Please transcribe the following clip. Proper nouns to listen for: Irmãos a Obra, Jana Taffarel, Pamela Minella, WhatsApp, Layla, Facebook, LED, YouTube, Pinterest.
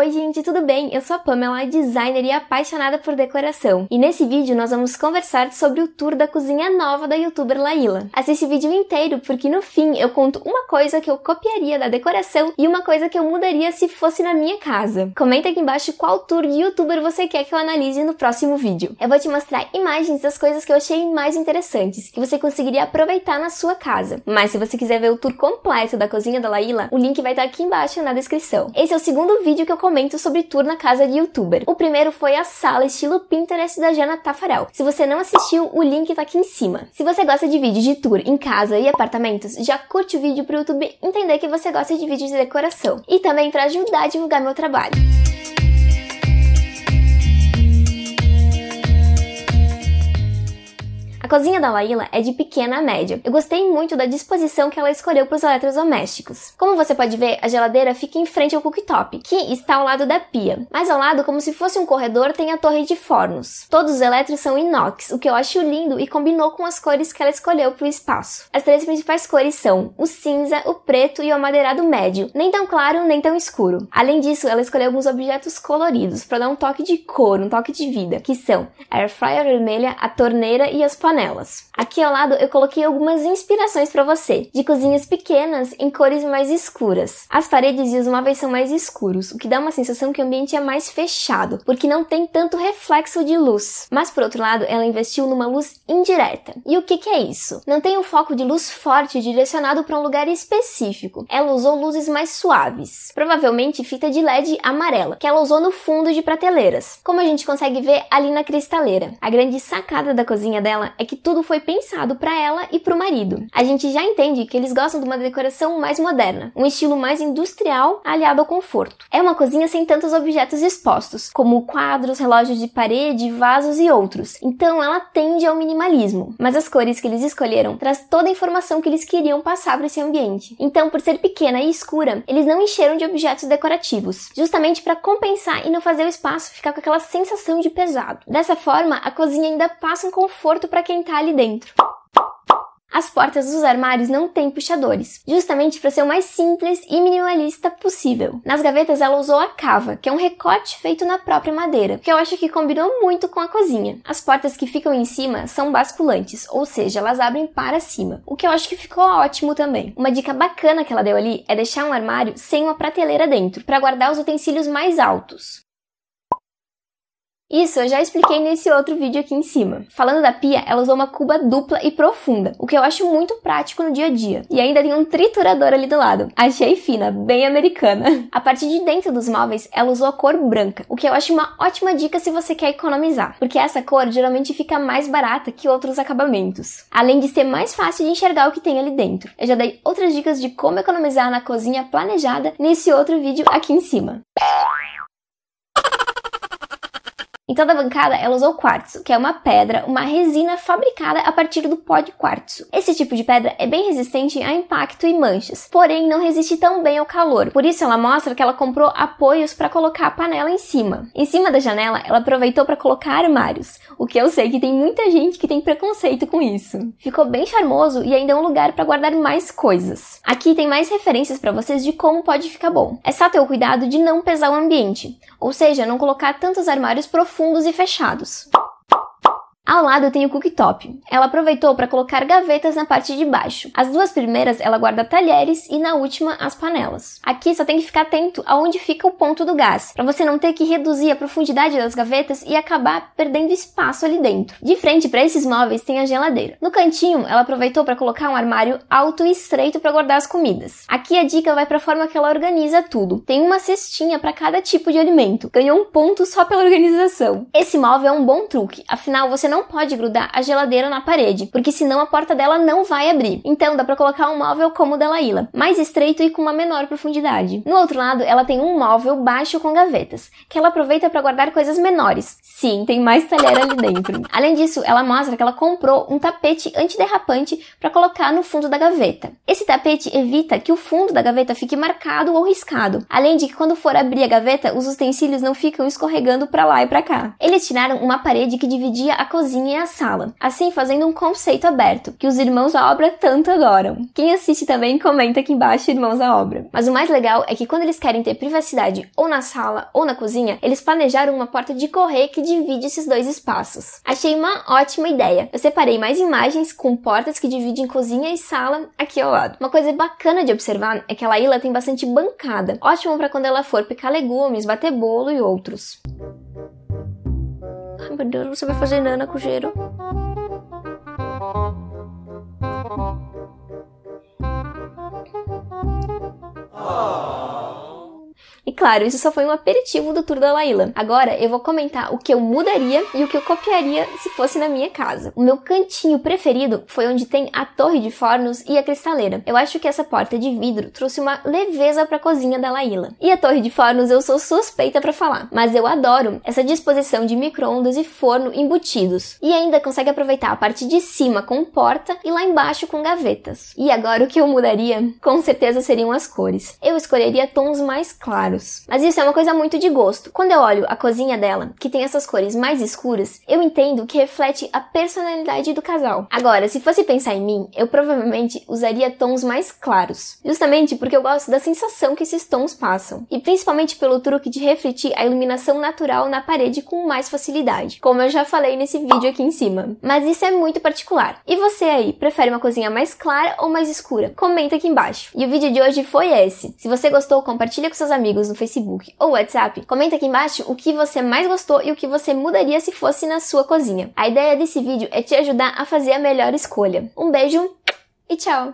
Oi gente, tudo bem? Eu sou a Pamela, designer e apaixonada por decoração. E nesse vídeo nós vamos conversar sobre o tour da cozinha nova da youtuber Layla. Assiste o vídeo inteiro porque no fim eu conto uma coisa que eu copiaria da decoração e uma coisa que eu mudaria se fosse na minha casa. Comenta aqui embaixo qual tour de youtuber você quer que eu analise no próximo vídeo. Eu vou te mostrar imagens das coisas que eu achei mais interessantes, que você conseguiria aproveitar na sua casa. Mas se você quiser ver o tour completo da cozinha da Layla, o link vai estar aqui embaixo na descrição. Esse é o segundo vídeo que eu comento sobre tour na casa de youtuber. O primeiro foi a sala estilo Pinterest da Jana Taffarel. Se você não assistiu, o link tá aqui em cima. Se você gosta de vídeos de tour em casa e apartamentos, já curte o vídeo pro YouTube entender que você gosta de vídeos de decoração. E também para ajudar a divulgar meu trabalho. A cozinha da Layla é de pequena a média. Eu gostei muito da disposição que ela escolheu para os eletrodomésticos. Como você pode ver, a geladeira fica em frente ao cooktop, que está ao lado da pia. Mas ao lado, como se fosse um corredor, tem a torre de fornos. Todos os elétrons são inox, o que eu acho lindo e combinou com as cores que ela escolheu para o espaço. As três principais cores são o cinza, o preto e o amadeirado médio, nem tão claro, nem tão escuro. Além disso, ela escolheu alguns objetos coloridos para dar um toque de cor, um toque de vida, que são a air fryer vermelha, a torneira e as panelas. Aqui ao lado eu coloquei algumas inspirações para você, de cozinhas pequenas em cores mais escuras. As paredes e os móveis são mais escuros, o que dá uma sensação que o ambiente é mais fechado, porque não tem tanto reflexo de luz. Mas por outro lado, ela investiu numa luz indireta. E o que é isso? Não tem um foco de luz forte direcionado para um lugar específico. Ela usou luzes mais suaves, provavelmente fita de LED amarela, que ela usou no fundo de prateleiras, como a gente consegue ver ali na cristaleira. A grande sacada da cozinha dela é que tudo foi pensado para ela e para o marido. A gente já entende que eles gostam de uma decoração mais moderna, um estilo mais industrial aliado ao conforto. É uma cozinha sem tantos objetos expostos, como quadros, relógios de parede, vasos e outros. Então ela tende ao minimalismo, mas as cores que eles escolheram traz toda a informação que eles queriam passar para esse ambiente. Então, por ser pequena e escura, eles não encheram de objetos decorativos, justamente para compensar e não fazer o espaço ficar com aquela sensação de pesado. Dessa forma, a cozinha ainda passa um conforto para quem tá ali dentro. As portas dos armários não têm puxadores, justamente para ser o mais simples e minimalista possível. Nas gavetas ela usou a cava, que é um recorte feito na própria madeira, que eu acho que combinou muito com a cozinha. As portas que ficam em cima são basculantes, ou seja, elas abrem para cima, o que eu acho que ficou ótimo também. Uma dica bacana que ela deu ali é deixar um armário sem uma prateleira dentro, para guardar os utensílios mais altos. Isso eu já expliquei nesse outro vídeo aqui em cima. Falando da pia, ela usou uma cuba dupla e profunda, o que eu acho muito prático no dia a dia. E ainda tem um triturador ali do lado. Achei fina, bem americana. A parte de dentro dos móveis, ela usou a cor branca, o que eu acho uma ótima dica se você quer economizar, porque essa cor geralmente fica mais barata que outros acabamentos, além de ser mais fácil de enxergar o que tem ali dentro. Eu já dei outras dicas de como economizar na cozinha planejada nesse outro vídeo aqui em cima. Em toda a bancada, ela usou quartzo, que é uma pedra, uma resina fabricada a partir do pó de quartzo. Esse tipo de pedra é bem resistente a impacto e manchas, porém não resiste tão bem ao calor. Por isso, ela mostra que ela comprou apoios para colocar a panela em cima. Em cima da janela, ela aproveitou para colocar armários, o que eu sei que tem muita gente que tem preconceito com isso. Ficou bem charmoso e ainda é um lugar para guardar mais coisas. Aqui tem mais referências para vocês de como pode ficar bom. É só ter o cuidado de não pesar o ambiente, ou seja, não colocar tantos armários profundos e fechados. Ao lado tem o cooktop. Ela aproveitou para colocar gavetas na parte de baixo. As duas primeiras ela guarda talheres e na última as panelas. Aqui só tem que ficar atento aonde fica o ponto do gás, para você não ter que reduzir a profundidade das gavetas e acabar perdendo espaço ali dentro. De frente para esses móveis tem a geladeira. No cantinho ela aproveitou para colocar um armário alto e estreito para guardar as comidas. Aqui a dica vai para a forma que ela organiza tudo. Tem uma cestinha para cada tipo de alimento. Ganhou um ponto só pela organização. Esse móvel é um bom truque, afinal você não pode grudar a geladeira na parede, porque senão a porta dela não vai abrir. Então dá pra colocar um móvel como o da Layla, mais estreito e com uma menor profundidade. No outro lado, ela tem um móvel baixo com gavetas, que ela aproveita para guardar coisas menores. Sim, tem mais talher ali dentro. Além disso, ela mostra que ela comprou um tapete antiderrapante para colocar no fundo da gaveta. Esse tapete evita que o fundo da gaveta fique marcado ou riscado, além de que quando for abrir a gaveta, os utensílios não ficam escorregando pra lá e pra cá. Eles tiraram uma parede que dividia a cozinha cozinha e a sala, assim fazendo um conceito aberto, que os irmãos à obra tanto adoram. Quem assiste também comenta aqui embaixo irmãos à obra. Mas o mais legal é que quando eles querem ter privacidade ou na sala ou na cozinha, eles planejaram uma porta de correr que divide esses dois espaços. Achei uma ótima ideia. Eu separei mais imagens com portas que dividem cozinha e sala aqui ao lado. Uma coisa bacana de observar é que a Layla tem bastante bancada, ótimo para quando ela for picar legumes, bater bolo e outros. Ai meu Deus, você vai fazer nana com cheiro? E claro, isso só foi um aperitivo do tour da Layla. Agora eu vou comentar o que eu mudaria e o que eu copiaria se fosse na minha casa. O meu cantinho preferido foi onde tem a torre de fornos e a cristaleira. Eu acho que essa porta de vidro trouxe uma leveza pra cozinha da Layla. E a torre de fornos eu sou suspeita pra falar, mas eu adoro essa disposição de micro-ondas e forno embutidos. E ainda consegue aproveitar a parte de cima com porta e lá embaixo com gavetas. E agora o que eu mudaria, com certeza seriam as cores. Eu escolheria tons mais claros. Mas isso é uma coisa muito de gosto. Quando eu olho a cozinha dela, que tem essas cores mais escuras, eu entendo que reflete a personalidade do casal. Agora, se fosse pensar em mim, eu provavelmente usaria tons mais claros. Justamente porque eu gosto da sensação que esses tons passam. E principalmente pelo truque de refletir a iluminação natural na parede com mais facilidade. Como eu já falei nesse vídeo aqui em cima. Mas isso é muito particular. E você aí, prefere uma cozinha mais clara ou mais escura? Comenta aqui embaixo. E o vídeo de hoje foi esse. Se você gostou, compartilha com seus amigos no Facebook ou WhatsApp, comenta aqui embaixo o que você mais gostou e o que você mudaria se fosse na sua cozinha. A ideia desse vídeo é te ajudar a fazer a melhor escolha. Um beijo e tchau!